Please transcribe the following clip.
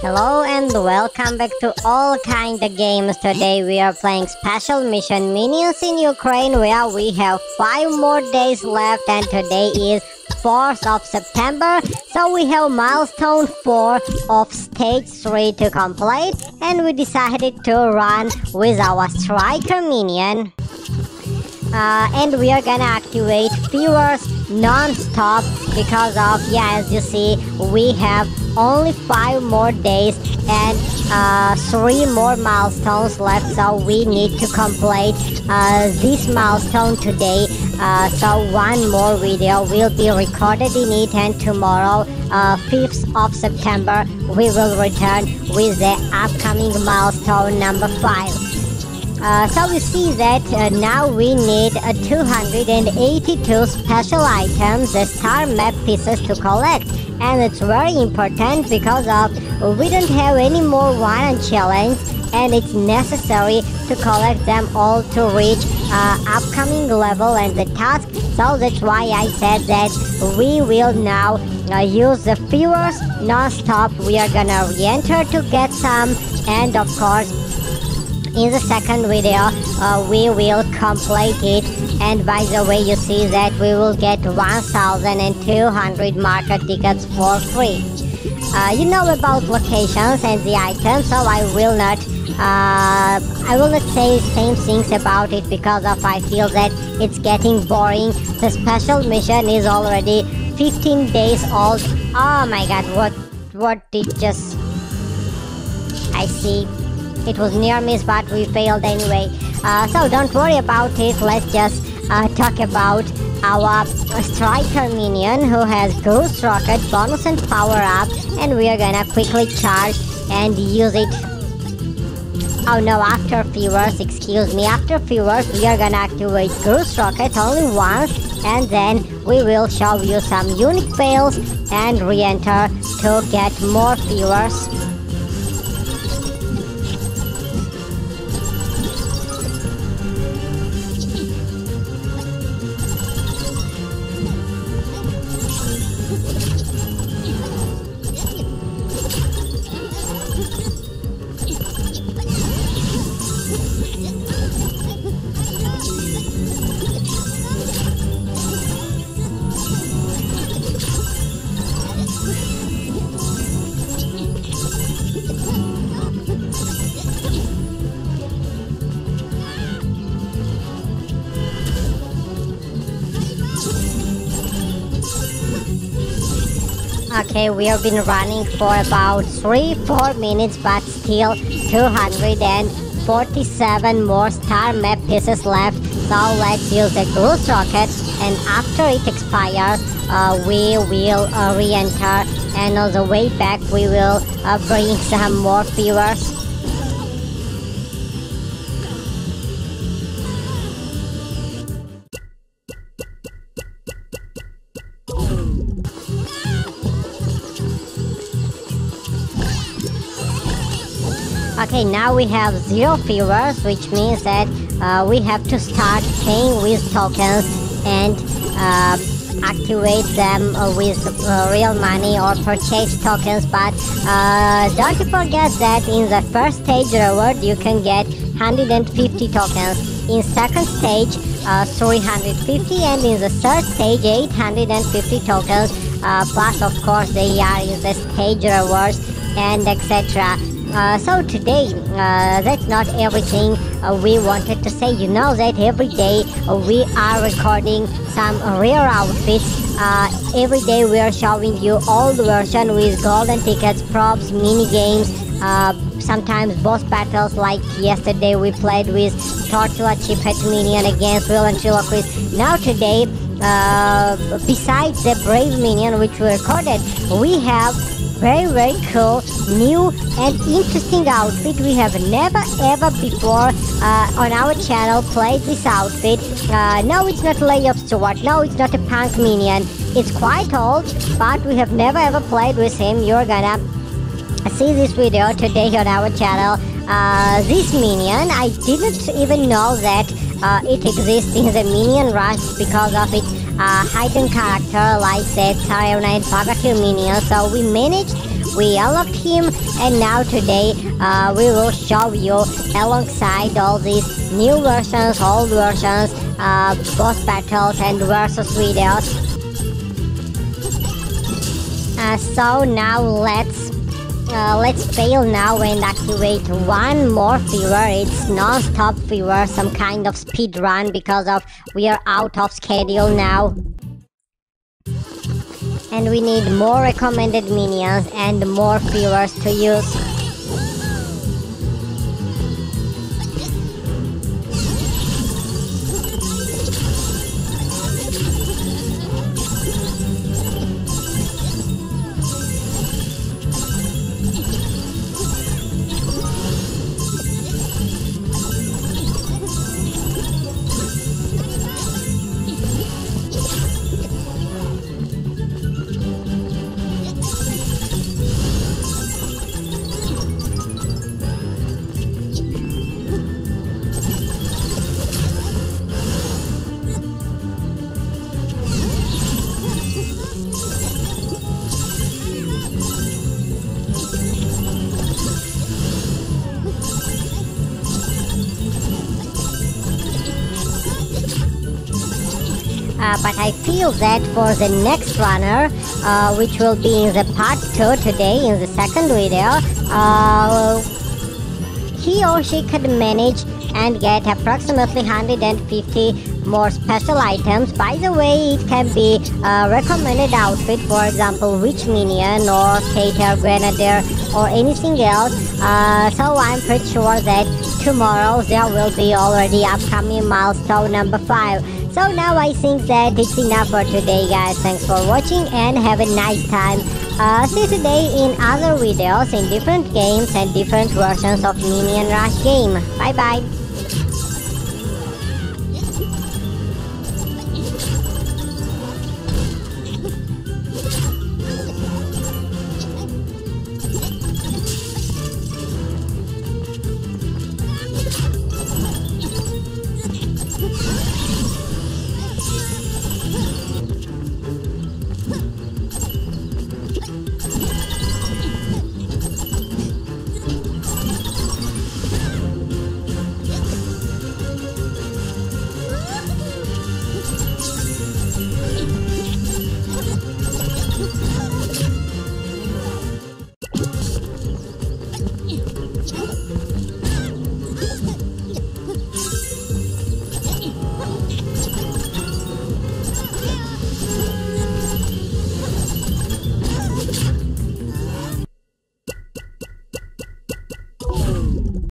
Hello and welcome back to All Kind Games. Today we are playing special mission Minions in Ukraine, where we have 5 more days left, and today is 4th of September, so we have milestone 4 of stage 3 to complete, and we decided to run with our Striker Minion. And we are gonna activate viewers non-stop because of, as you see, we have only 5 more days and 3 more milestones left, so we need to complete this milestone today. So one more video will be recorded in it, and tomorrow, 5th of September, we will return with the upcoming milestone number 5. So we see that now we need 282 special items, the star map pieces to collect, and it's very important because of we don't have any more one challenge, and it's necessary to collect them all to reach upcoming level and the task. So that's why I said that we will now use the viewers non-stop. We are gonna re-enter to get some, and of course in the second video we will complete it. And by the way, you see that we will get 1200 market tickets for free. You know about locations and the items, so I will not say same things about it because of I feel that it's getting boring. The special mission is already 15 days old. Oh my god, what did just I see? It was near miss, but we failed anyway. So don't worry about it. Let's just talk about our Striker Minion, who has Ghost Rocket, bonus and power up, and we are gonna quickly charge and use it. Oh no, after viewers, excuse me. After viewers, we are gonna activate Ghost Rocket only once, and then we will show you some unique fails and re-enter to get more viewers. Okay, we have been running for about 3-4 minutes, but still 247 more star map pieces left. So let's use the Ghost Rocket, and after it expires we will re-enter, and on the way back we will bring some more viewers. Okay, now we have 0 viewers, which means that we have to start paying with tokens and activate them with real money or purchase tokens. But don't forget that in the first stage reward you can get 150 tokens, in second stage 350, and in the third stage 850 tokens, plus of course they are in the stage rewards and etc. So today, that's not everything we wanted to say. You know that every day we are recording some rare outfits. Every day we are showing you old version with golden tickets, props, mini games, sometimes boss battles. Like yesterday we played with Tortilla, Chip Head Minion against Will and Triloquist. Now today, besides the Brave Minion which we recorded, we have very cool, new and interesting outfit. We have never ever before on our channel played this outfit. No, it's not Layup Steward, no, it's not a punk minion. It's quite old, but we have never ever played with him. You're gonna see this video today on our channel. This minion, I didn't even know that it exists in the Minion Rush because of its hidden character, like the Tsarevna and Barbecue Minion. So we managed We unlocked him, and now today we will show you alongside all these new versions, old versions, boss battles and versus videos. So now let's fail now and activate one more fever. It's non-stop fever, some kind of speed run because of we are out of schedule now. And we need more recommended minions and more fevers to use. But I feel that for the next runner, which will be in the part 2 today, in the second video, he or she could manage and get approximately 150 more special items. By the way, it can be a recommended outfit, for example, witch minion or skater grenadier or anything else. So I'm pretty sure that tomorrow there will be already upcoming milestone number 5. So now I think that it's enough for today, guys. Thanks for watching and have a nice time. See you today in other videos in different games and different versions of Minion Rush game. Bye bye.